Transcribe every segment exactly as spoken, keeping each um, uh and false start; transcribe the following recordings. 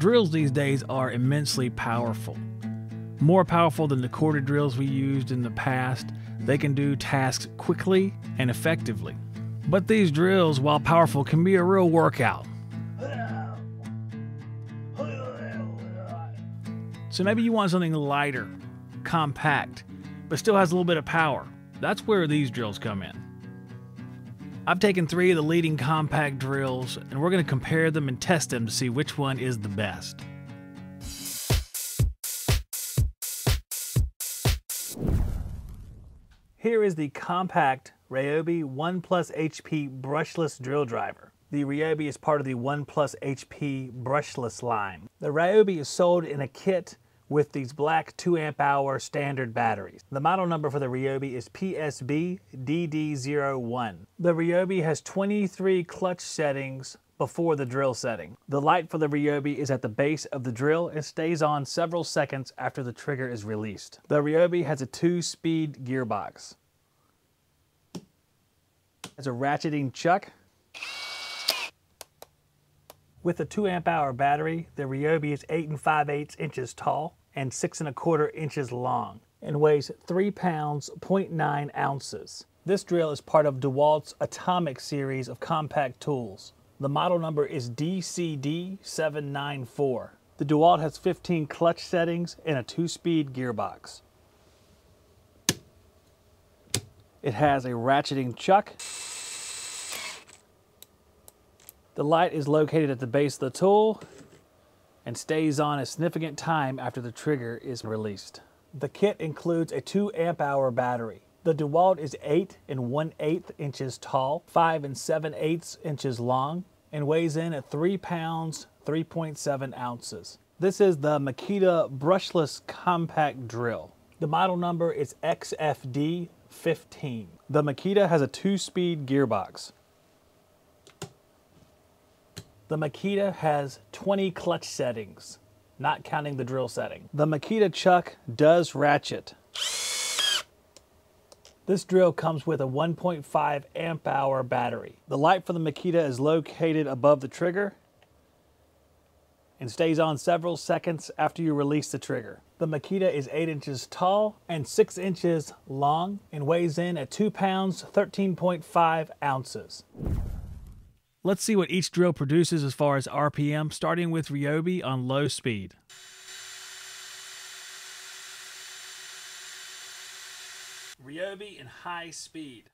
Drills these days are immensely powerful. More powerful than the corded drills we used in the past, they can do tasks quickly and effectively. But these drills, while powerful, can be a real workout. So maybe you want something lighter, compact, but still has a little bit of power. That's where these drills come in. I've taken three of the leading compact drills, and we're going to compare them and test them to see which one is the best. Here is the compact Ryobi One Plus H P brushless drill driver. The Ryobi is part of the One Plus H P brushless line. The Ryobi is sold in a kit with these black two amp hour standard batteries. The model number for the Ryobi is P S B D D zero one. The Ryobi has twenty-three clutch settings before the drill setting. The light for the Ryobi is at the base of the drill and stays on several seconds after the trigger is released. The Ryobi has a two-speed gearbox. It has a ratcheting chuck. With a two amp hour battery, the Ryobi is eight and five eighths inches tall and six and a quarter inches long and weighs three pounds, zero point nine ounces. This drill is part of DeWalt's Atomic series of compact tools. The model number is D C D seven nine four. The DeWalt has fifteen clutch settings and a two-speed gearbox. It has a ratcheting chuck. The light is located at the base of the tool and stays on a significant time after the trigger is released. The kit includes a two amp hour battery. The DeWalt is eight and one eighth inches tall, five and seven eighths inches long, and weighs in at three pounds, three point seven ounces. This is the Makita brushless compact drill. The model number is X F D fifteen. The Makita has a two-speed gearbox. The Makita has twenty clutch settings, not counting the drill setting. The Makita chuck does ratchet. This drill comes with a one point five amp hour battery. The light for the Makita is located above the trigger and stays on several seconds after you release the trigger. The Makita is eight inches tall and six inches long and weighs in at two pounds, thirteen point five ounces. Let's see what each drill produces as far as R P M, starting with Ryobi on low speed. Ryobi in high speed.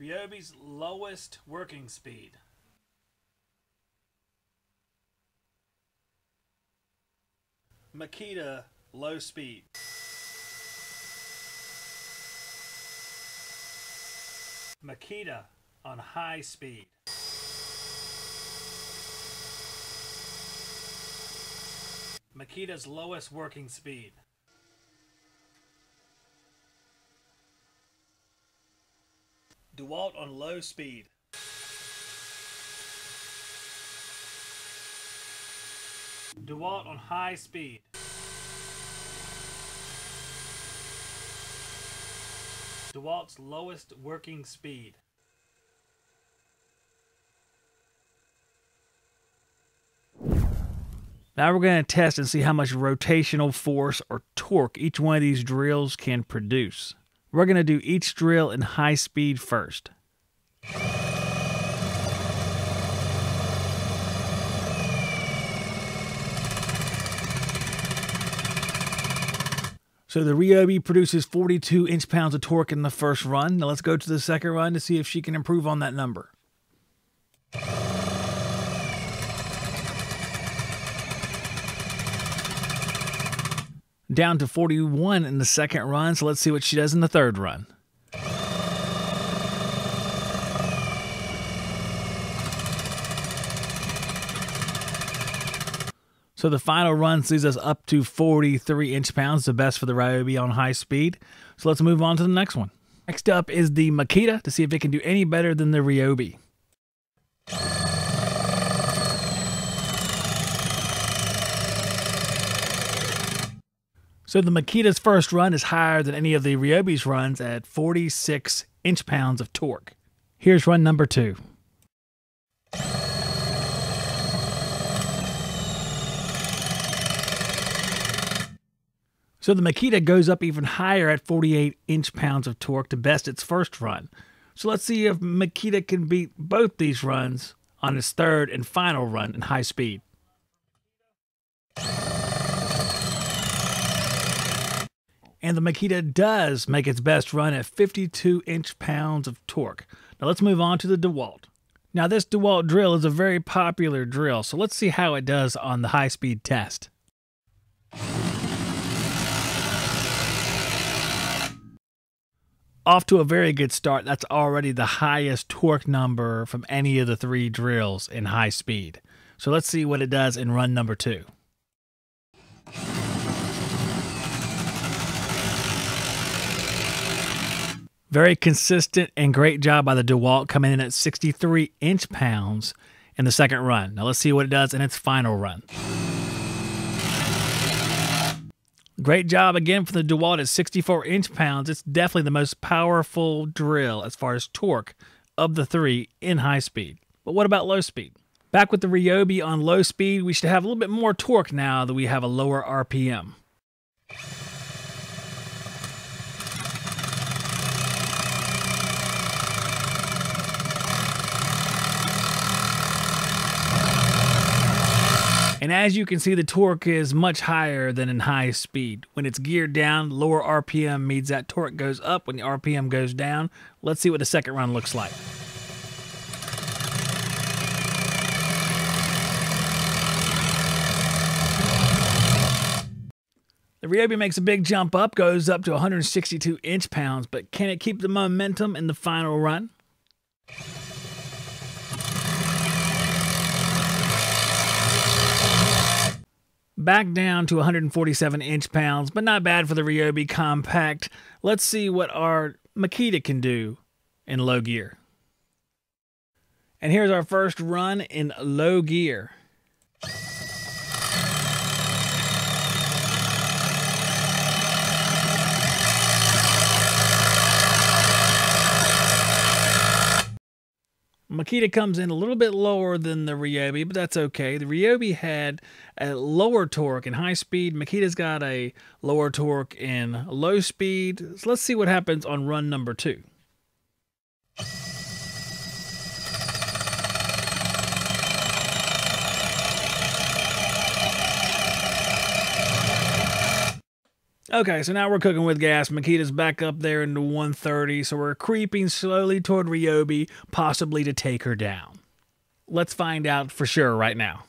Ryobi's lowest working speed. Makita low speed. Makita on high speed. Makita's lowest working speed. DeWalt on low speed. DeWalt on high speed. DeWalt's lowest working speed. Now we're going to test and see how much rotational force or torque each one of these drills can produce. We're going to do each drill in high speed first. So the Ryobi produces forty-two inch-pounds of torque in the first run. Now let's go to the second run to see if she can improve on that number. Down to forty-one in the second run, so let's see what she does in the third run. So the final run sees us up to forty-three inch-pounds, the best for the Ryobi on high speed. So let's move on to the next one. Next up is the Makita to see if it can do any better than the Ryobi. So the Makita's first run is higher than any of the Ryobi's runs at forty-six inch-pounds of torque. Here's run number two. So the Makita goes up even higher at forty-eight inch-pounds of torque to best its first run. So let's see if Makita can beat both these runs on its third and final run in high speed. And the Makita does make its best run at fifty-two inch-pounds of torque. Now let's move on to the DeWalt. Now this DeWalt drill is a very popular drill, so let's see how it does on the high-speed test. Off to a very good start. That's already the highest torque number from any of the three drills in high speed. So let's see what it does in run number two. Very consistent and great job by the DeWalt, coming in at sixty-three inch-pounds in the second run. Now let's see what it does in its final run. Great job again for the DeWalt at sixty-four inch-pounds. It's definitely the most powerful drill as far as torque of the three in high speed. But what about low speed? Back with the Ryobi on low speed, we should have a little bit more torque now that we have a lower R P M. And as you can see, the torque is much higher than in high speed. When it's geared down, lower R P M means that torque goes up when the R P M goes down. Let's see what the second run looks like. The Ryobi makes a big jump up, goes up to one hundred sixty-two inch-pounds, but can it keep the momentum in the final run? Back down to one hundred forty-seven inch-pounds, but not bad for the Ryobi compact. Let's see what our Makita can do in low gear. And here's our first run in low gear. Makita comes in a little bit lower than the Ryobi, but that's okay. The Ryobi had a lower torque in high speed. Makita's got a lower torque in low speed. So let's see what happens on run number two. Okay, so now we're cooking with gas. Makita's back up there into one thirty, so we're creeping slowly toward Ryobi, possibly to take her down. Let's find out for sure right now.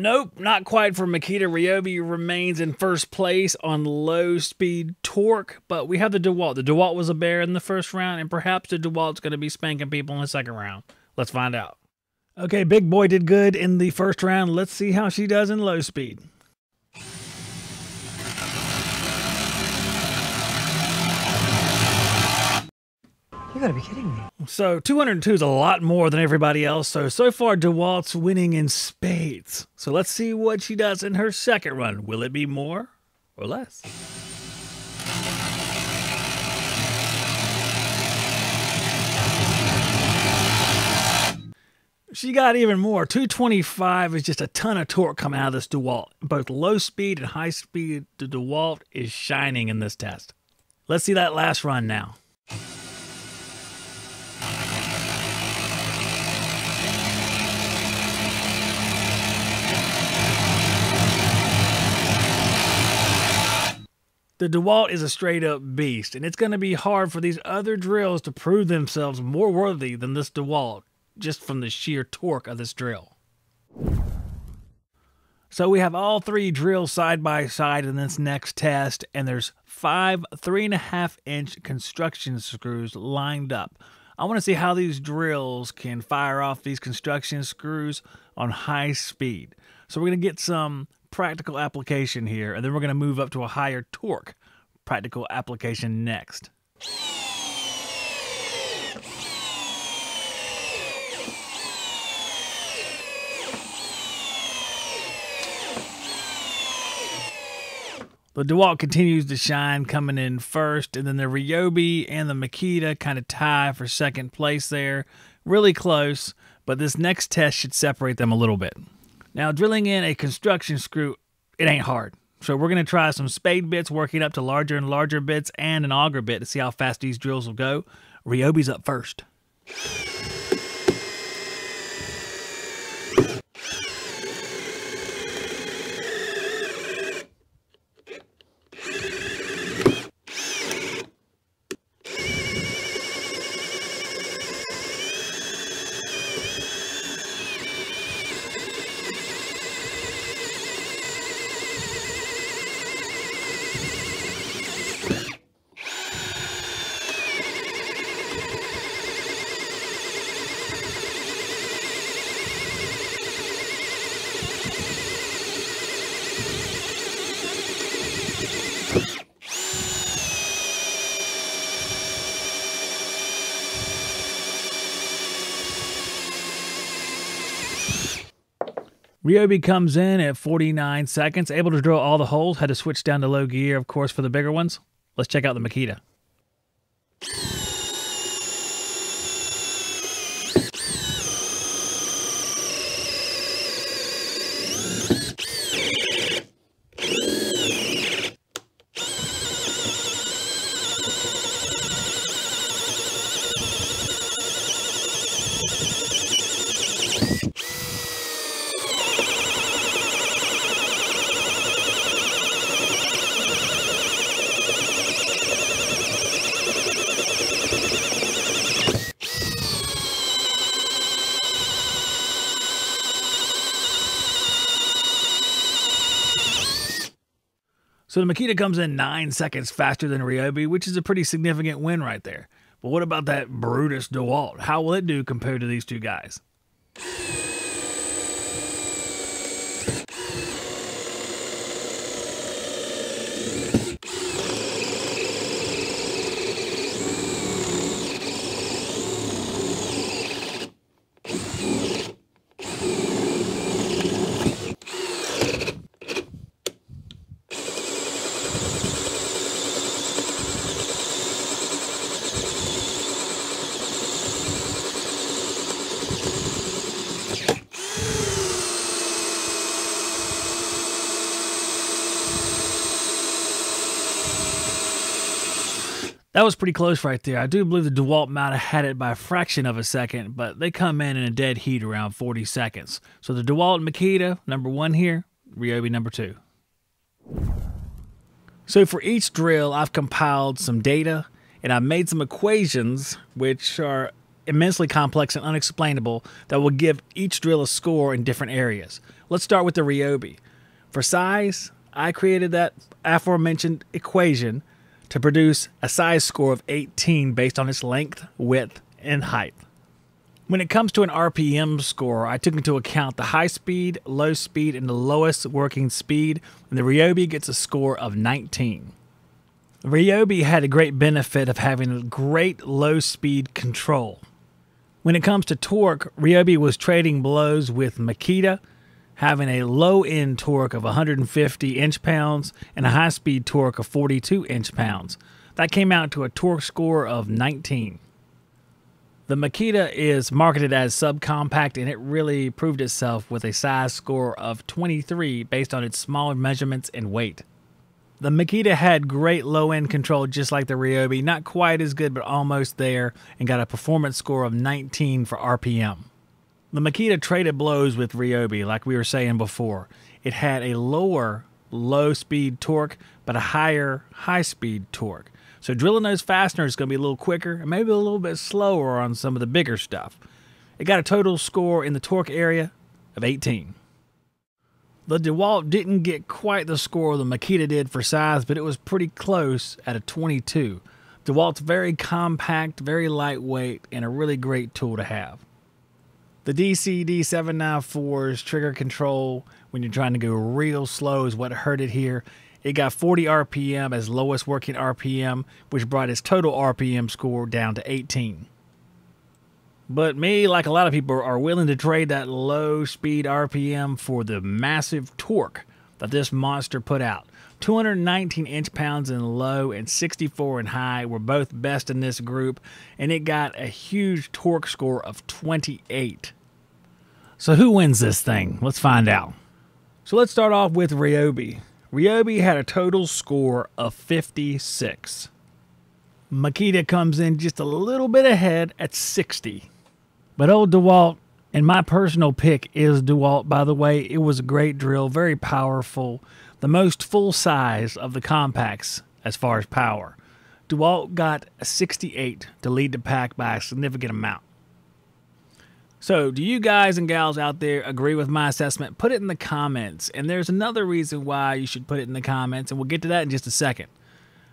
Nope, not quite for Makita. Ryobi remains in first place on low-speed torque, but we have the DeWalt. The DeWalt was a bear in the first round, and perhaps the DeWalt's going to be spanking people in the second round. Let's find out. Okay, Big Boy did good in the first round. Let's see how she does in low speed. You gotta be kidding me. So two hundred two is a lot more than everybody else. So, so far, DeWalt's winning in spades. So let's see what she does in her second run. Will it be more or less? She got even more. two twenty-five is just a ton of torque coming out of this DeWalt. Both low speed and high speed, the DeWalt is shining in this test. Let's see that last run now. The DeWalt is a straight-up beast, and it's going to be hard for these other drills to prove themselves more worthy than this DeWalt, just from the sheer torque of this drill. So we have all three drills side by side in this next test, and there's five three and a half inch construction screws lined up. I want to see how these drills can fire off these construction screws on high speed. So we're going to get some practical application here, and then we're going to move up to a higher torque practical application next. The DeWalt continues to shine, coming in first, and then the Ryobi and the Makita kind of tie for second place there. Really close, but this next test should separate them a little bit. Now, drilling in a construction screw, it ain't hard. So we're going to try some spade bits, working up to larger and larger bits, and an auger bit to see how fast these drills will go. Ryobi's up first. Ryobi comes in at forty-nine seconds, able to drill all the holes. Had to switch down to low gear, of course, for the bigger ones. Let's check out the Makita. So the Makita comes in nine seconds faster than Ryobi, which is a pretty significant win right there. But what about that Brutus DeWalt? How will it do compared to these two guys? That was pretty close right there. I do believe the DeWalt might have had it by a fraction of a second, but they come in in a dead heat around forty seconds. So the DeWalt and Makita, number one here, Ryobi number two. So for each drill, I've compiled some data, and I've made some equations, which are immensely complex and unexplainable, that will give each drill a score in different areas. Let's start with the Ryobi. For size, I created that aforementioned equation to produce a size score of eighteen based on its length, width, and height. When it comes to an R P M score, I took into account the high speed, low speed, and the lowest working speed, and the Ryobi gets a score of nineteen. Ryobi had a great benefit of having a great low speed control. When it comes to torque, Ryobi was trading blows with Makita, having a low-end torque of one hundred fifty inch-pounds and a high-speed torque of forty-two inch-pounds. That came out to a torque score of nineteen. The Makita is marketed as subcompact, and it really proved itself with a size score of twenty-three based on its smaller measurements and weight. The Makita had great low-end control just like the Ryobi, not quite as good but almost there, and got a performance score of nineteen for R P M. The Makita traded blows with Ryobi, like we were saying before. It had a lower low-speed torque, but a higher high-speed torque. So drilling those fasteners is going to be a little quicker and maybe a little bit slower on some of the bigger stuff. It got a total score in the torque area of eighteen. The DeWalt didn't get quite the score the Makita did for size, but it was pretty close at a twenty-two. DeWalt's very compact, very lightweight, and a really great tool to have. The D C D seven ninety-four's trigger control when you're trying to go real slow is what hurt it here. It got forty R P M as lowest working R P M, which brought its total R P M score down to eighteen. But me, like a lot of people, are willing to trade that low speed R P M for the massive torque. that this monster put out. two hundred nineteen inch-pounds in low and sixty-four in high were both best in this group, and it got a huge torque score of twenty-eight. So who wins this thing? Let's find out. So let's start off with Ryobi. Ryobi had a total score of fifty-six. Makita comes in just a little bit ahead at sixty. But old DeWalt, and my personal pick is DeWalt, by the way. It was a great drill, very powerful, the most full size of the compacts as far as power. DeWalt got a sixty-eight to lead the pack by a significant amount. So do you guys and gals out there agree with my assessment? Put it in the comments. And there's another reason why you should put it in the comments, and we'll get to that in just a second.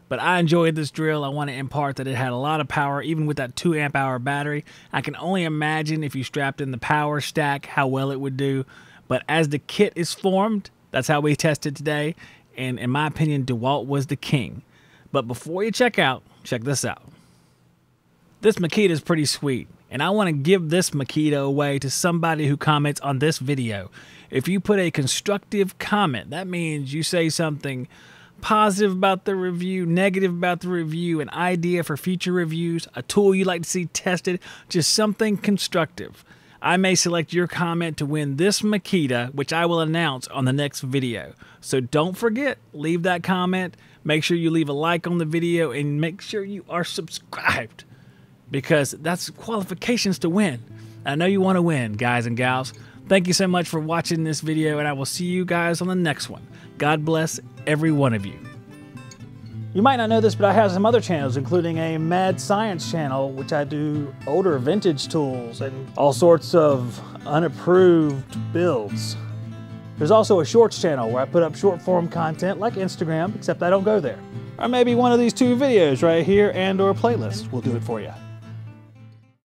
But I enjoyed this drill. I want to impart that it had a lot of power, even with that two amp hour battery. I can only imagine if you strapped in the power stack how well it would do. But as the kit is formed, that's how we tested today. And in my opinion, DeWalt was the king. But before you check out, check this out. This Makita is pretty sweet. And I want to give this Makita away to somebody who comments on this video. If you put a constructive comment, that means you say something positive about the review, negative about the review, an idea for future reviews, a tool you'd like to see tested, just something constructive. I may select your comment to win this Makita, which I will announce on the next video. So don't forget, leave that comment. Make sure you leave a like on the video and make sure you are subscribed, because that's qualifications to win. I know you want to win, guys and gals. Thank you so much for watching this video, and I will see you guys on the next one. God bless every one of you. You might not know this, but I have some other channels, including a Mad Science channel, which I do older vintage tools and all sorts of unapproved builds. There's also a Shorts channel where I put up short form content like Instagram, except I don't go there. Or maybe one of these two videos right here and or playlist will do it for you.